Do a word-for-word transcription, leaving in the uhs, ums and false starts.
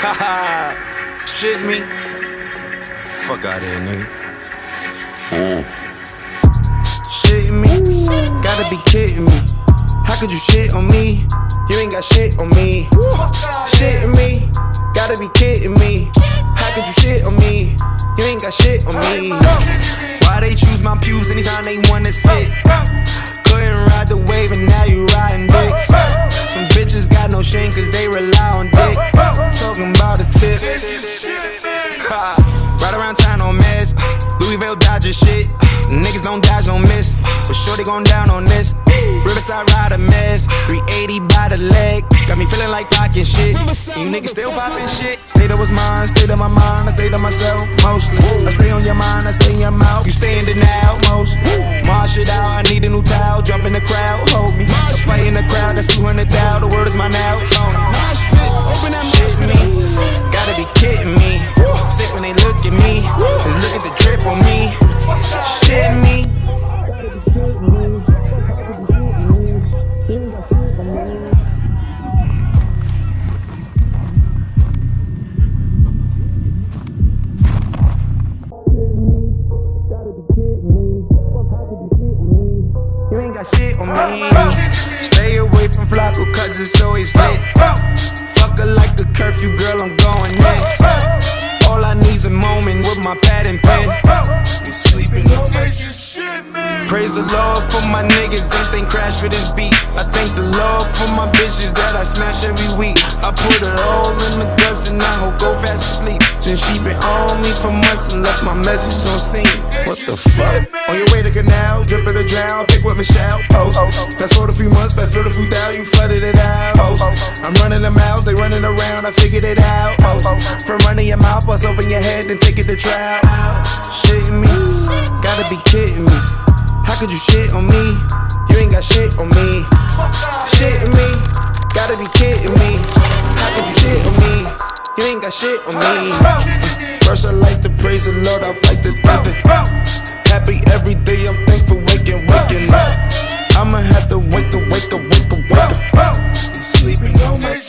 Haha, shit me. Fuck out of here, nigga. Mm. Shit me, ooh. Gotta be kidding me. How could you shit on me? You ain't got shit on me. Shit me, gotta be kidding me. How could you shit on me? You ain't got shit on me. Why they choose my pubes anytime they wanna sit? Couldn't ride the wave and now you riding dick. Some bitches got no shame cause they rely on dick. Talking about a tip. Right around town on meds, Louisville Dodgers shit. Niggas don't dodge, don't miss, but sure they gon' down on this. Riverside ride a mess, three eighty by the leg. Got me feeling like rockin' shit. You niggas still poppin' shit. Say that was mine, stay to my mind, I say to myself mostly. I stay on your mind, I stay in your mouth. You stay in denial mostly. Marsh it out, I need a new towel. Jump in the crowd, hold me. I fight in the crowd, that's two hundred thousand. The world is my now, Tony. Open that mouth me. Gotta be kidding me. Sick when they look at me. Just look at the drip on me. Shit me. You ain't got shit on me. Stay away from Flacco cause it's always lit. Fuck her like the curfew, girl, I'm going next. All I need's a moment with my pad and pen. Praise the Lord for my niggas, ain't think crash for this beat. I thank the Lord for my bitches that I smash every week. I put it all in the guts and I hope go fast asleep. Then she been on me for months and left my message on scene. What the fuck? On your way to canal, drip or the drown, pick what Michelle post. That's all the few months, that filled a few thousand, you flooded it out. I'm running the mouths, they running around, I figured it out. From running your mouth, bust open your head, then take it to trial. Shit me. Gotta be kidding me. How could you shit on me? You ain't got shit on me. Shit me. Gotta be kidding me. How could you shit on me? You ain't got shit on me. First I like to praise the Lord, I like to thank it. Happy every day, I'm thankful, waking, waking up. I'ma have to wake up, wake up, wake up, wake up. Sleeping on me.